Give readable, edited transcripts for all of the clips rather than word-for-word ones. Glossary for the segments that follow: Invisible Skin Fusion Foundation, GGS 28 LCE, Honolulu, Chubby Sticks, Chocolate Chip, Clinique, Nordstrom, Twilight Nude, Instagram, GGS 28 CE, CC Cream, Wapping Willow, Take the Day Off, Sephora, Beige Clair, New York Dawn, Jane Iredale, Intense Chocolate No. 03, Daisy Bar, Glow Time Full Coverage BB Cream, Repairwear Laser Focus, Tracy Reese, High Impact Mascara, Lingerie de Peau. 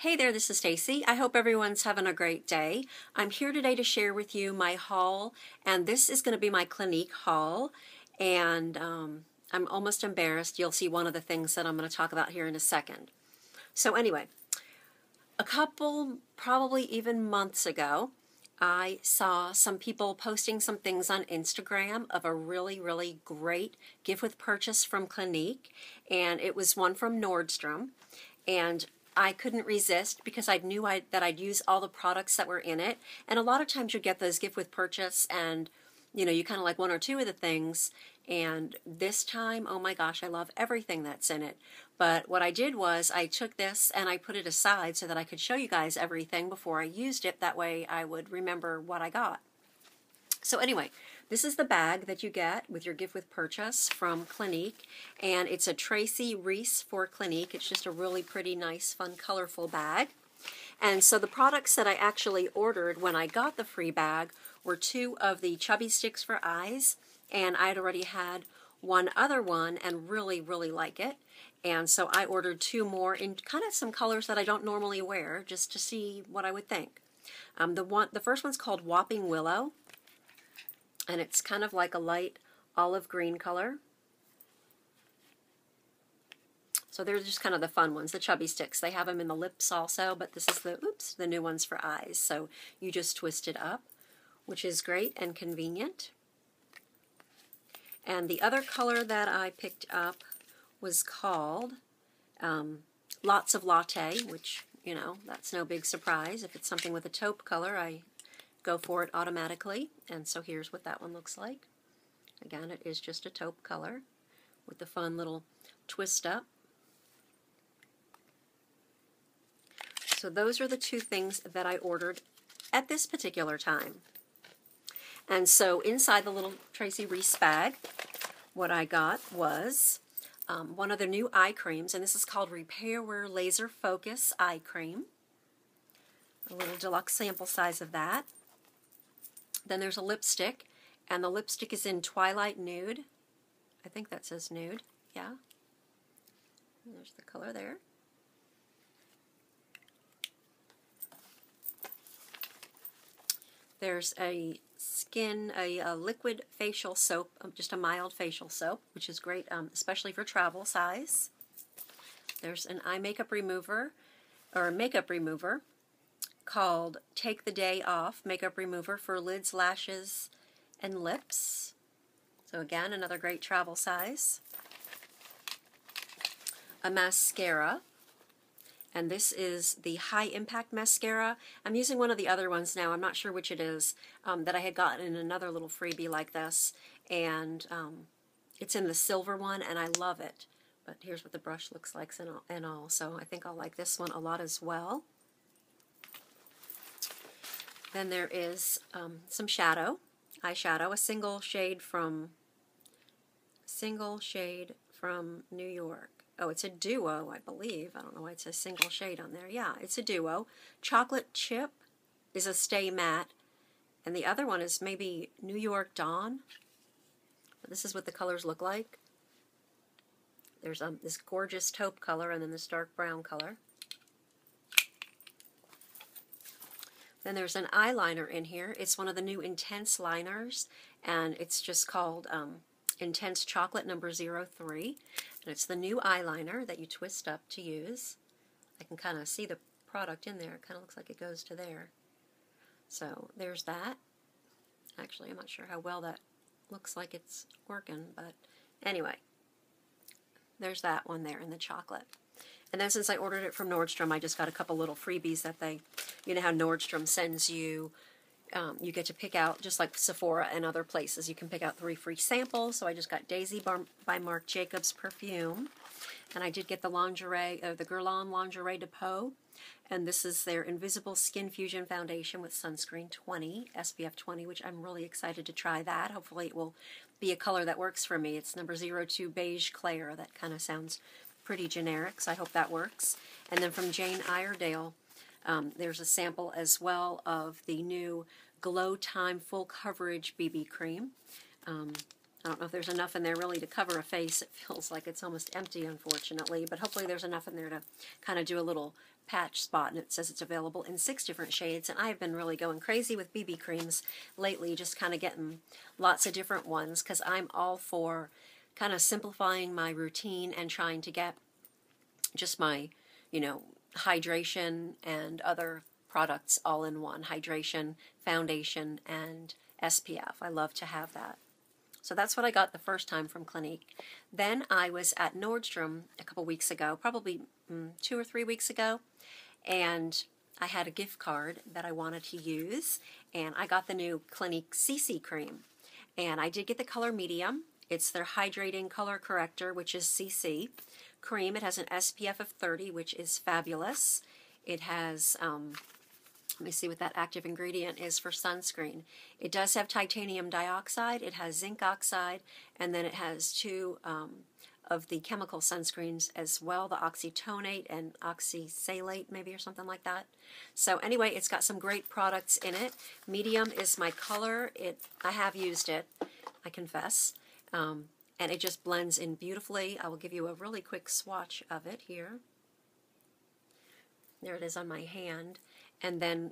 Hey there, this is Stacy. I hope everyone's having a great day. I'm here today to share with you my haul, and this is going to be my Clinique haul, and I'm almost embarrassed. You'll see one of the things that I'm going to talk about here in a second. So anyway, a couple, probably even months ago, I saw some people posting some things on Instagram of a really, really great gift with purchase from Clinique, and it was one from Nordstrom, and I couldn't resist because I knew that I'd use all the products that were in it. And a lot of times you get those gift with purchase and, you know, you kind of like one or two of the things. And this time, oh my gosh, I love everything that's in it. But what I did was I took this and I put it aside so that I could show you guys everything before I used it. That way I would remember what I got. So anyway, this is the bag that you get with your gift with purchase from Clinique, and it's a Tracy Reese for Clinique. It's just a really pretty, nice, fun, colorful bag. And so the products that I actually ordered when I got the free bag were two of the Chubby Sticks for eyes, and I had already had one other one and really, really like it. And so I ordered two more in kind of some colors that I don't normally wear just to see what I would think. The first one's called Wapping Willow, and it's kind of like a light olive green color. So they're just kind of the fun ones, the Chubby Sticks. They have them in the lips also, but this is the new ones for eyes. So you just twist it up, which is great and convenient. And the other color that I picked up was called Lots of Latte, which, you know, that's no big surprise. If it's something with a taupe color, I go for it automatically. And so here's what that one looks like. Again, it is just a taupe color with the fun little twist up. So those are the two things that I ordered at this particular time. And so inside the little Tracy Reese bag, what I got was one of the new eye creams, and this is called Repairwear Laser Focus Eye Cream. A little deluxe sample size of that. Then there's a lipstick, and the lipstick is in Twilight Nude. I think that says nude, yeah. And there's the color there. There's a liquid facial soap, just a mild facial soap, which is great, especially for travel size. There's an eye makeup remover, or makeup remover, called Take the Day Off Makeup Remover for Lids, Lashes, and Lips. So again, another great travel size. A mascara, and this is the High Impact Mascara. I'm using one of the other ones now, I'm not sure which it is, that I had gotten in another little freebie like this, and it's in the silver one, and I love it. But here's what the brush looks like and all, so I think I'll like this one a lot as well. Then there is some eyeshadow, a single shade from New York. Oh, it's a duo, I believe. I don't know why it says single shade on there. Yeah, it's a duo. Chocolate Chip is a Stay Matte, and the other one is maybe New York Dawn. But this is what the colors look like. There's this gorgeous taupe color and then this dark brown color. Then there's an eyeliner in here. It's one of the new Intense liners, and it's just called Intense Chocolate No. 03. And it's the new eyeliner that you twist up to use. I can kind of see the product in there. It kind of looks like it goes to there. So there's that. Actually, I'm not sure how well that looks like it's working, but anyway, there's that one there in the chocolate. And then since I ordered it from Nordstrom, I just got a couple little freebies that they, you know how Nordstrom sends you, you get to pick out, just like Sephora and other places, you can pick out 3 free samples. So I just got Daisy Bar by Marc Jacobs perfume. And I did get the lingerie, the Guerlain Lingerie de Peau. And this is their Invisible Skin Fusion Foundation with Sunscreen 20, SPF 20, which I'm really excited to try that. Hopefully it will be a color that works for me. It's number 02 Beige Clair. That kind of sounds pretty generic, so I hope that works. And then from Jane Iredale, there's a sample as well of the new Glow Time Full Coverage BB Cream. I don't know if there's enough in there really to cover a face. It feels like it's almost empty, unfortunately, but hopefully there's enough in there to kind of do a little patch spot, and it says it's available in 6 different shades, and I've been really going crazy with BB creams lately, just kind of getting lots of different ones, because I'm all for kind of simplifying my routine and trying to get just my, you know, hydration and other products all in one. Hydration, foundation, and SPF. I love to have that. So that's what I got the first time from Clinique. Then I was at Nordstrom a couple weeks ago, probably 2 or 3 weeks ago, and I had a gift card that I wanted to use, and I got the new Clinique CC cream. And I did get the color medium. It's their hydrating color corrector, which is CC cream. It has an SPF of 30, which is fabulous. It has, let me see what that active ingredient is for sunscreen. It does have titanium dioxide, it has zinc oxide, and then it has 2 of the chemical sunscreens as well, the oxytonate and oxysalate maybe or something like that. So anyway, it's got some great products in it. Medium is my color. I have used it, I confess, and it just blends in beautifully. I will give you a really quick swatch of it here. There it is on my hand. And then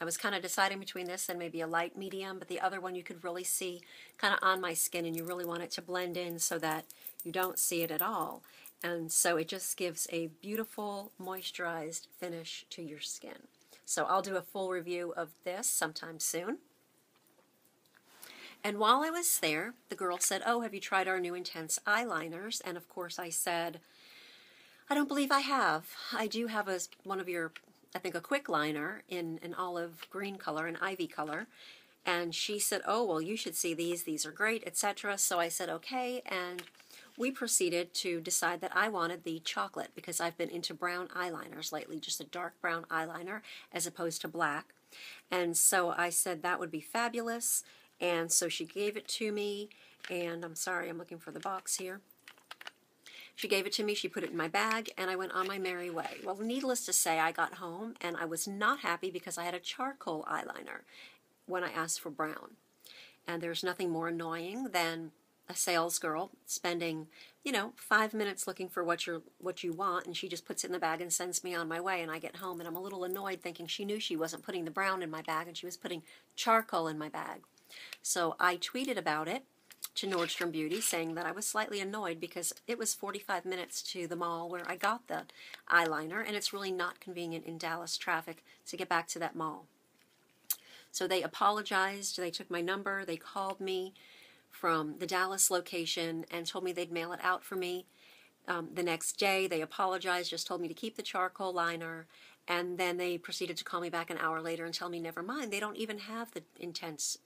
I was kind of deciding between this and maybe a light medium, but the other one you could really see kind of on my skin, and you really want it to blend in so that you don't see it at all. And so it just gives a beautiful moisturized finish to your skin. So I'll do a full review of this sometime soon. And while I was there, the girl said, "Oh, have you tried our new Intense eyeliners?" And of course I said, "I don't believe I have. I do have one of your, I think, a quick liner in an olive green color, an ivy color." And she said, "Oh, well, you should see these are great, etc." So I said, "Okay," and we proceeded to decide that I wanted the chocolate, because I've been into brown eyeliners lately, just a dark brown eyeliner as opposed to black. And so I said that would be fabulous, and so she gave it to me, and I'm sorry, I'm looking for the box here. She gave it to me, she put it in my bag, and I went on my merry way. Well, needless to say, I got home, and I was not happy because I had a charcoal eyeliner when I asked for brown. And there's nothing more annoying than a sales girl spending, you know, 5 minutes looking for what you want, and she just puts it in the bag and sends me on my way, and I get home, and I'm a little annoyed thinking she knew she wasn't putting the brown in my bag, and she was putting charcoal in my bag. So I tweeted about it to Nordstrom Beauty, saying that I was slightly annoyed because it was 45 minutes to the mall where I got the eyeliner, and it's really not convenient in Dallas traffic to get back to that mall. So they apologized, they took my number, they called me from the Dallas location and told me they'd mail it out for me the next day. They apologized, just told me to keep the charcoal liner, and then they proceeded to call me back an hour later and tell me, never mind, they don't even have the Intense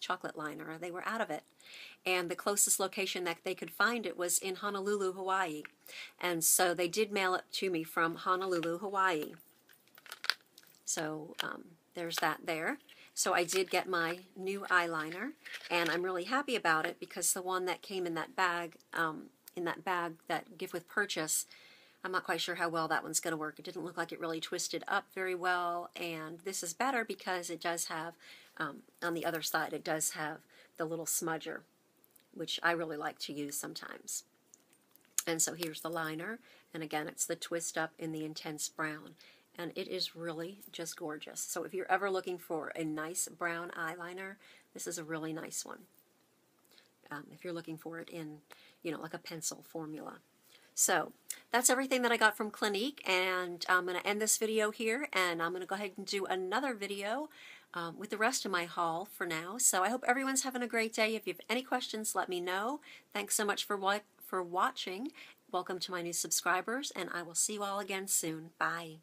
chocolate liner. They were out of it. And the closest location that they could find it was in Honolulu, Hawaii. And so they did mail it to me from Honolulu, Hawaii. So there's that there. So I did get my new eyeliner, and I'm really happy about it because the one that came in that bag, that gift with purchase, I'm not quite sure how well that one's going to work. It didn't look like it really twisted up very well, and this is better because it does have, on the other side, it does have the little smudger, which I really like to use sometimes. And so here's the liner, and again, it's the twist up in the Intense brown, and it is really just gorgeous. So if you're ever looking for a nice brown eyeliner, this is a really nice one. If you're looking for it in, you know, like a pencil formula. So that's everything that I got from Clinique, and I'm going to end this video here, and I'm going to go ahead and do another video with the rest of my haul for now. So I hope everyone's having a great day. If you have any questions, let me know. Thanks so much for watching. Welcome to my new subscribers, and I will see you all again soon. Bye.